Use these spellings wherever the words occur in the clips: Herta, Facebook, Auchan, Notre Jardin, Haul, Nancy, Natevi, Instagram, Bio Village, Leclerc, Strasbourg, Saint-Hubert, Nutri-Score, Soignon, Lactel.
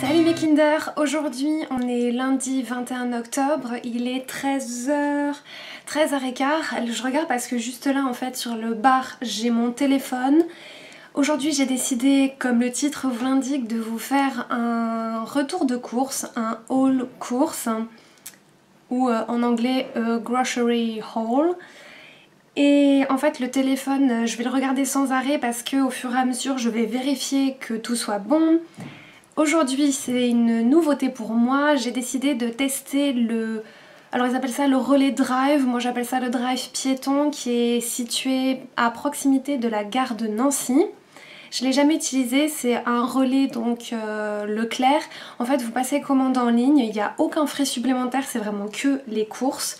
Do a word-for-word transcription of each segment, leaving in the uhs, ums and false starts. Salut mes Kinder! Aujourd'hui on est lundi vingt et un octobre, il est treize heures, treize heures quinze. Je regarde parce que juste là en fait sur le bar j'ai mon téléphone. Aujourd'hui j'ai décidé, comme le titre vous l'indique, de vous faire un retour de course, un haul course, ou euh, en anglais euh, grocery haul. Et en fait le téléphone je vais le regarder sans arrêt parce que au fur et à mesure je vais vérifier que tout soit bon. Aujourd'hui c'est une nouveauté pour moi, j'ai décidé de tester le... Alors ils appellent ça le relais drive, moi j'appelle ça le drive piéton qui est situé à proximité de la gare de Nancy. Je ne l'ai jamais utilisé, c'est un relais donc euh, Leclerc. En fait vous passez commande en ligne, il n'y a aucun frais supplémentaire, c'est vraiment que les courses.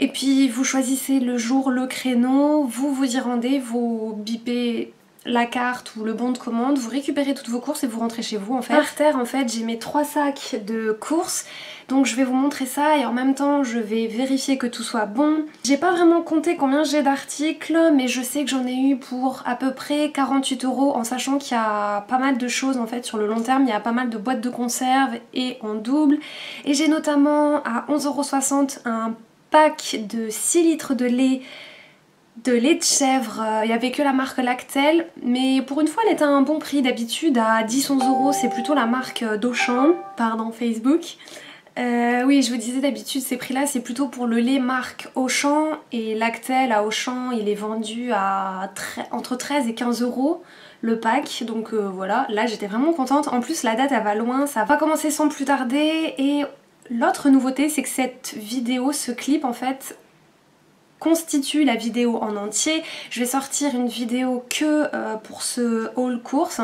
Et puis vous choisissez le jour, le créneau, vous vous y rendez, vous bipez la carte ou le bon de commande, vous récupérez toutes vos courses et vous rentrez chez vous en fait. Par terre en fait j'ai mes trois sacs de courses, donc je vais vous montrer ça et en même temps je vais vérifier que tout soit bon. J'ai pas vraiment compté combien j'ai d'articles mais je sais que j'en ai eu pour à peu près quarante-huit euros, en sachant qu'il y a pas mal de choses en fait sur le long terme, il y a pas mal de boîtes de conserve et en double. Et j'ai notamment à onze euros soixante un pack de six litres de lait de lait de chèvre, il n'y avait que la marque Lactel, mais pour une fois elle était à un bon prix, d'habitude à dix à onze euros c'est plutôt la marque d'Auchan, pardon Facebook. Euh, oui je vous disais d'habitude ces prix là c'est plutôt pour le lait marque Auchan, et Lactel à Auchan il est vendu à entre treize et quinze euros le pack, donc euh, voilà, là j'étais vraiment contente, en plus la date elle va loin, ça va commencer sans plus tarder. Et l'autre nouveauté c'est que cette vidéo, ce clip en fait, constitue la vidéo en entier. Je vais sortir une vidéo que euh, pour ce haul course.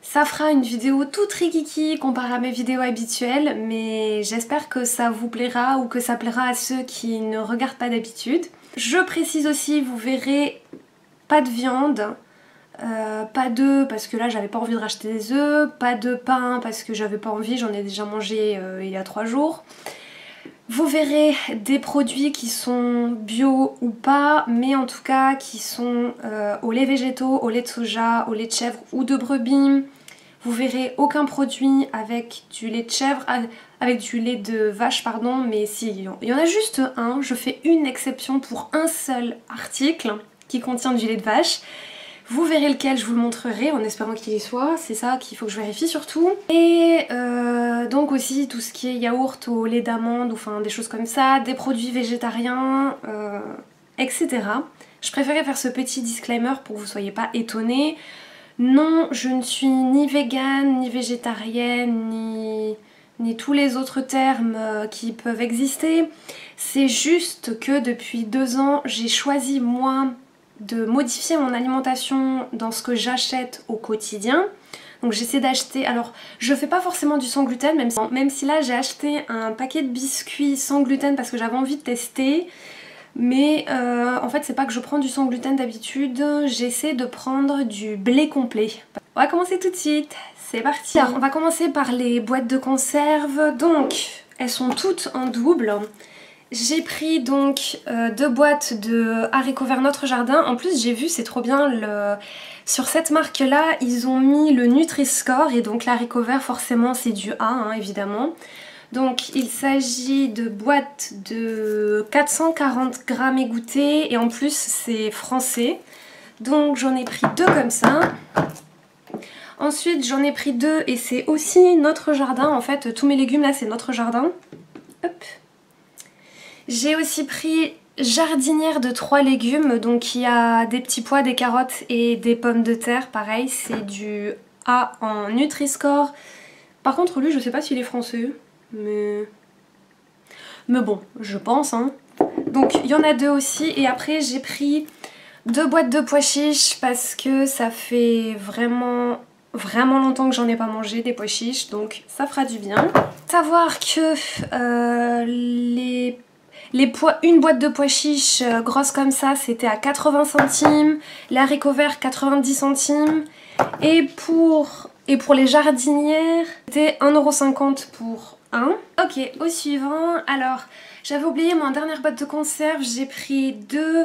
Ça fera une vidéo toute rikiki comparée à mes vidéos habituelles, mais j'espère que ça vous plaira ou que ça plaira à ceux qui ne regardent pas d'habitude. Je précise aussi, vous verrez pas de viande, euh, pas d'œufs parce que là j'avais pas envie de racheter des œufs, pas de pain parce que j'avais pas envie, j'en ai déjà mangé euh, il y a trois jours. Vous verrez des produits qui sont bio ou pas, mais en tout cas qui sont euh, au lait végétaux, au lait de soja, au lait de chèvre ou de brebis. Vous verrez aucun produit avec du lait de chèvre, avec du lait de vache pardon, mais si, il y en a juste un, je fais une exception pour un seul article qui contient du lait de vache. Vous verrez lequel, je vous le montrerai en espérant qu'il y soit, c'est ça qu'il faut que je vérifie surtout. Et euh, donc aussi tout ce qui est yaourt au lait d'amande, ou enfin des choses comme ça, des produits végétariens, euh, et cetera. Je préférais faire ce petit disclaimer pour que vous ne soyez pas étonnés. Non, je ne suis ni végane, ni végétarienne, ni... ni tous les autres termes qui peuvent exister. C'est juste que depuis deux ans, j'ai choisi moi... de modifier mon alimentation dans ce que j'achète au quotidien. Donc j'essaie d'acheter, alors je fais pas forcément du sans gluten, même si, même si là j'ai acheté un paquet de biscuits sans gluten parce que j'avais envie de tester, mais euh, en fait c'est pas que je prends du sans gluten d'habitude, j'essaie de prendre du blé complet. On va commencer tout de suite, c'est parti. Alors on va commencer par les boîtes de conserve, donc elles sont toutes en double. J'ai pris donc euh, deux boîtes de haricots verts Notre Jardin. En plus j'ai vu, c'est trop bien, le... sur cette marque là ils ont mis le Nutri-Score, et donc l'haricot vert forcément c'est du A hein, évidemment. Donc il s'agit de boîtes de quatre cent quarante grammes égouttées, et en plus c'est français. Donc j'en ai pris deux comme ça. Ensuite j'en ai pris deux et c'est aussi Notre Jardin, en fait tous mes légumes là c'est Notre Jardin. Hop. J'ai aussi pris jardinière de trois légumes, donc il y a des petits pois, des carottes et des pommes de terre, pareil c'est du A en Nutri-Score. Par contre lui je sais pas s'il est français, mais... mais bon je pense hein. Donc il y en a deux aussi, et après j'ai pris deux boîtes de pois chiches parce que ça fait vraiment... vraiment longtemps que j'en ai pas mangé des pois chiches, donc ça fera du bien. Savoir que euh, les... Les pois, une boîte de pois chiches euh, grosse comme ça c'était à quatre-vingts centimes, les haricots verts quatre-vingt-dix centimes, et pour, et pour les jardinières c'était un euro cinquante pour un. Ok, au suivant. Alors j'avais oublié mon dernière boîte de conserve, j'ai pris deux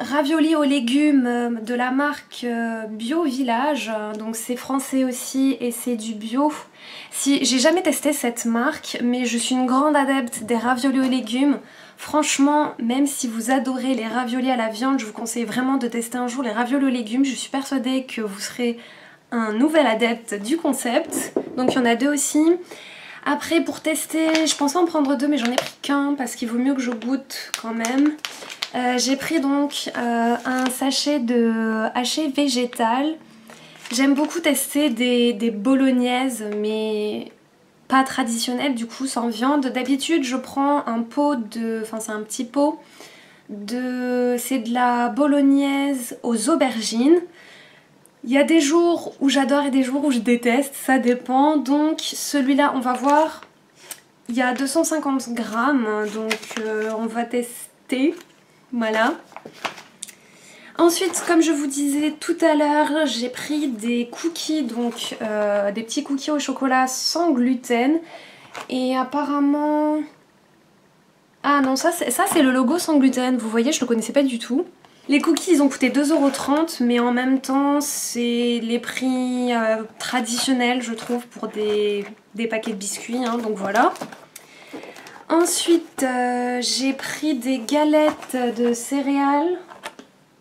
Ravioli aux légumes de la marque Bio Village, donc c'est français aussi et c'est du bio. Si, j'ai jamais testé cette marque, mais je suis une grande adepte des raviolis aux légumes. Franchement, même si vous adorez les raviolis à la viande, je vous conseille vraiment de tester un jour les raviolis aux légumes. Je suis persuadée que vous serez un nouvel adepte du concept. Donc il y en a deux aussi. Après, pour tester, je pensais en prendre deux mais j'en ai pris qu'un parce qu'il vaut mieux que je goûte quand même. Euh, j'ai pris donc euh, un sachet de haché végétal. J'aime beaucoup tester des, des bolognaises mais pas traditionnelles du coup, sans viande. D'habitude je prends un pot de... enfin c'est un petit pot de... c'est de la bolognaise aux aubergines. Il y a des jours où j'adore et des jours où je déteste, ça dépend. Donc celui-là on va voir, il y a deux cent cinquante grammes donc euh, on va tester. Voilà. Ensuite, comme je vous disais tout à l'heure, j'ai pris des cookies, donc euh, des petits cookies au chocolat sans gluten. Et apparemment... Ah non, ça c'est le logo sans gluten, vous voyez, je le connaissais pas du tout. Les cookies, ils ont coûté deux euros trente, mais en même temps, c'est les prix euh, traditionnels, je trouve, pour des, des paquets de biscuits, hein, donc voilà. Ensuite, euh, j'ai pris des galettes de céréales.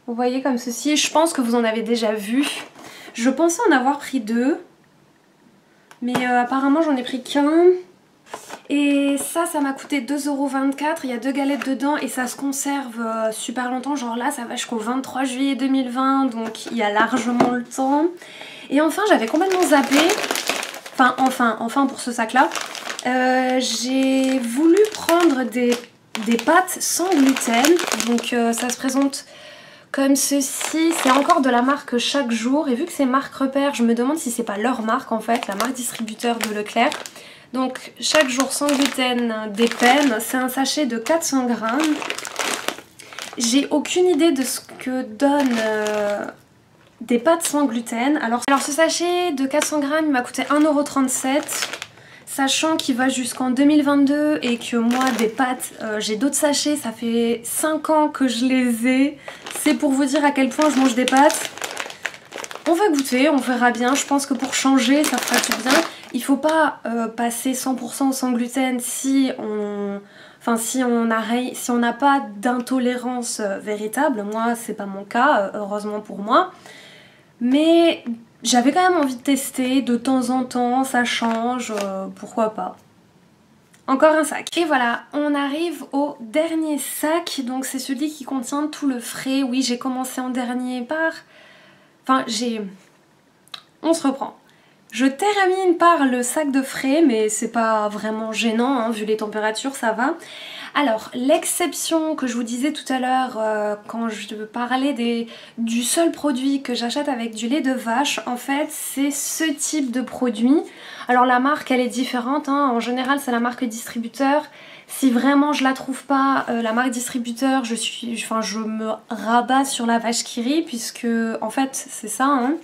Vous voyez comme ceci. Je pense que vous en avez déjà vu. Je pensais en avoir pris deux. Mais euh, apparemment, j'en ai pris qu'un. Et ça, ça m'a coûté deux euros vingt-quatre. Il y a deux galettes dedans et ça se conserve euh, super longtemps. Genre là, ça va jusqu'au vingt-trois juillet deux mille vingt. Donc, il y a largement le temps. Et enfin, j'avais complètement zappé. Enfin, enfin, enfin pour ce sac-là. Euh, j'ai voulu prendre des, des pâtes sans gluten, donc euh, ça se présente comme ceci, c'est encore de la marque Chaque Jour, et vu que c'est marque repère, je me demande si c'est pas leur marque en fait, la marque distributeur de Leclerc. Donc Chaque Jour sans gluten des peines, c'est un sachet de quatre cents grammes. J'ai aucune idée de ce que donne... Euh... des pâtes sans gluten. Alors, alors ce sachet de quatre cents grammes m'a coûté un euro trente-sept, sachant qu'il va jusqu'en deux mille vingt-deux et que moi des pâtes, euh, j'ai d'autres sachets, ça fait cinq ans que je les ai. C'est pour vous dire à quel point je mange des pâtes. On va goûter, on verra bien. Je pense que pour changer, ça fera tout bien. Il faut pas euh, passer cent pour cent sans gluten si on... Enfin, si on a, si on n'a pas d'intolérance véritable. Moi, c'est pas mon cas, heureusement pour moi. Mais j'avais quand même envie de tester, de temps en temps, ça change, euh, pourquoi pas. Encore un sac. Et voilà, on arrive au dernier sac, donc c'est celui qui contient tout le frais. Oui, j'ai commencé en dernier par... Enfin, j'ai... On se reprend. Je termine par le sac de frais, mais c'est pas vraiment gênant, hein, vu les températures, ça va. Alors, l'exception que je vous disais tout à l'heure euh, quand je parlais des, du seul produit que j'achète avec du lait de vache, en fait, c'est ce type de produit. Alors la marque, elle est différente, hein. En général, c'est la marque distributeur. Si vraiment je la trouve pas, euh, la marque distributeur, je, suis, enfin, je me rabats sur la vache qui rit, puisque, en fait, c'est ça, hein.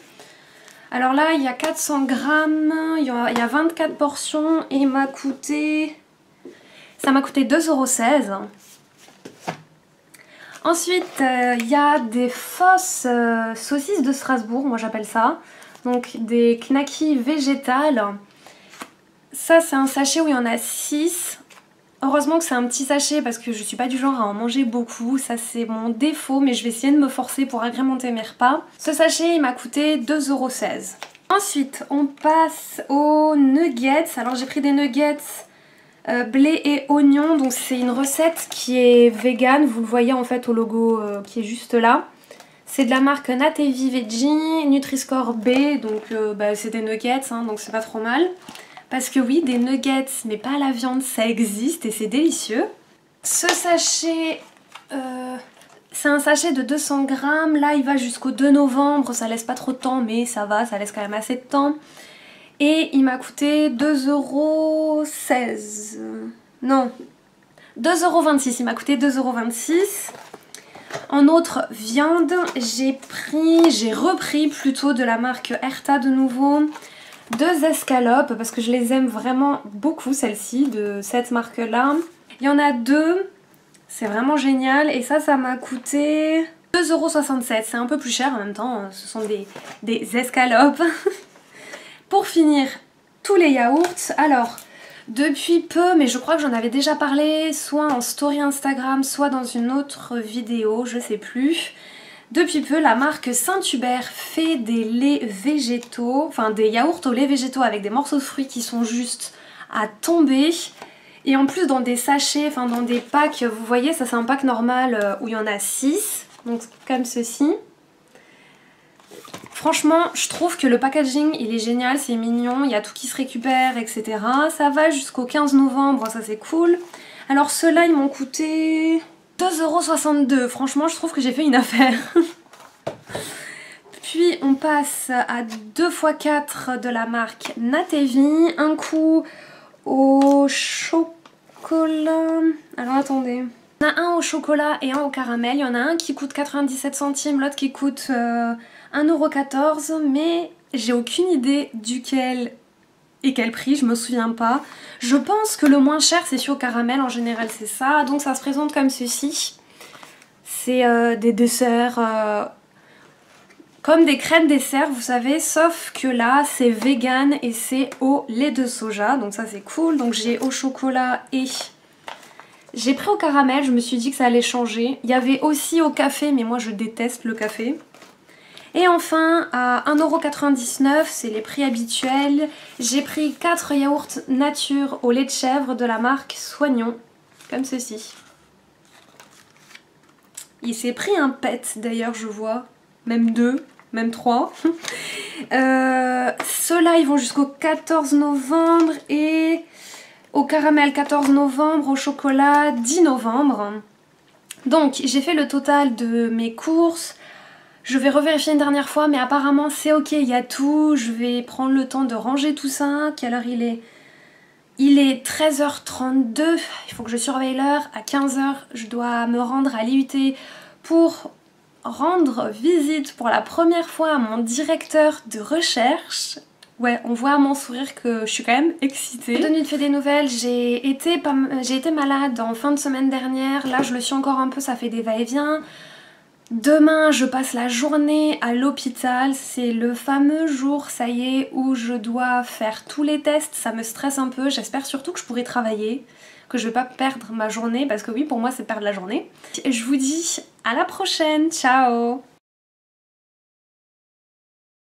Alors là, il y a quatre cents grammes, il y a vingt-quatre portions et m'a coûté... ça m'a coûté deux euros seize. Ensuite, euh, il y a des fausses euh, saucisses de Strasbourg, moi j'appelle ça. Donc des knackis végétales. Ça, c'est un sachet où il y en a six. Heureusement que c'est un petit sachet parce que je suis pas du genre à en manger beaucoup, ça c'est mon défaut, mais je vais essayer de me forcer pour agrémenter mes repas. Ce sachet il m'a coûté deux euros seize. Ensuite on passe aux nuggets. Alors j'ai pris des nuggets euh, blé et oignon, donc c'est une recette qui est vegan, vous le voyez en fait au logo euh, qui est juste là. C'est de la marque Natevi Veggie, Nutri-Score B, donc euh, bah, c'est des nuggets, hein, donc c'est pas trop mal. Parce que oui, des nuggets, mais pas à la viande, ça existe et c'est délicieux. Ce sachet, euh, c'est un sachet de deux cents grammes. Là, il va jusqu'au deux novembre. Ça laisse pas trop de temps, mais ça va, ça laisse quand même assez de temps. Et il m'a coûté deux euros seize. Non, deux euros vingt-six. Il m'a coûté deux euros vingt-six. En autre viande, j'ai pris, j'ai repris plutôt de la marque Herta de nouveau. Deux escalopes parce que je les aime vraiment beaucoup, celles-ci, de cette marque-là. Il y en a deux, c'est vraiment génial. Et ça, ça m'a coûté deux euros soixante-sept, c'est un peu plus cher en même temps, ce sont des, des escalopes. Pour finir, tous les yaourts. Alors, depuis peu, mais je crois que j'en avais déjà parlé, soit en story Instagram, soit dans une autre vidéo, je sais plus. Depuis peu, la marque Saint-Hubert fait des laits végétaux, enfin des yaourts au lait végétaux avec des morceaux de fruits qui sont juste à tomber. Et en plus dans des sachets, enfin dans des packs, vous voyez, ça c'est un pack normal où il y en a six, donc comme ceci. Franchement, je trouve que le packaging il est génial, c'est mignon, il y a tout qui se récupère, et cetera. Ça va jusqu'au quinze novembre, ça c'est cool. Alors ceux-là ils m'ont coûté deux euros soixante-deux, franchement je trouve que j'ai fait une affaire. Puis on passe à deux fois quatre de la marque Natevi, un coup au chocolat, alors attendez, on a un au chocolat et un au caramel, il y en a un qui coûte quatre-vingt-dix-sept centimes, l'autre qui coûte euh, un euro quatorze, mais j'ai aucune idée duquel et quel prix, je me souviens pas. Je pense que le moins cher c'est celui au caramel, en général c'est ça, donc ça se présente comme ceci, c'est euh, des desserts... Euh... comme des crèmes dessert, vous savez, sauf que là c'est vegan et c'est au lait de soja, donc ça c'est cool. Donc j'ai au chocolat et j'ai pris au caramel, je me suis dit que ça allait changer. Il y avait aussi au café, mais moi je déteste le café. Et enfin à un euro quatre-vingt-dix-neuf, c'est les prix habituels, j'ai pris quatre yaourts nature au lait de chèvre de la marque Soignon, comme ceci. Il s'est pris un pet d'ailleurs, je vois. Même deux, même trois. euh, Ceux-là, ils vont jusqu'au quatorze novembre et au caramel quatorze novembre, au chocolat dix novembre. Donc, j'ai fait le total de mes courses. Je vais revérifier une dernière fois, mais apparemment, c'est ok, il y a tout. Je vais prendre le temps de ranger tout ça. Quelle heure il est ? Il est treize heures trente-deux. Il faut que je surveille l'heure. À quinze heures, je dois me rendre à l'I U T pour... rendre visite pour la première fois à mon directeur de recherche. Ouais, on voit à mon sourire que je suis quand même excitée. De nuit de fait des nouvelles, j'ai été, pas... j'ai été malade en fin de semaine dernière. Là, je le suis encore un peu, ça fait des va-et-vient. Demain, je passe la journée à l'hôpital. C'est le fameux jour, ça y est, où je dois faire tous les tests. Ça me stresse un peu. J'espère surtout que je pourrai travailler, que je vais pas perdre ma journée, parce que oui, pour moi, c'est perdre la journée. Et je vous dis à la prochaine, ciao!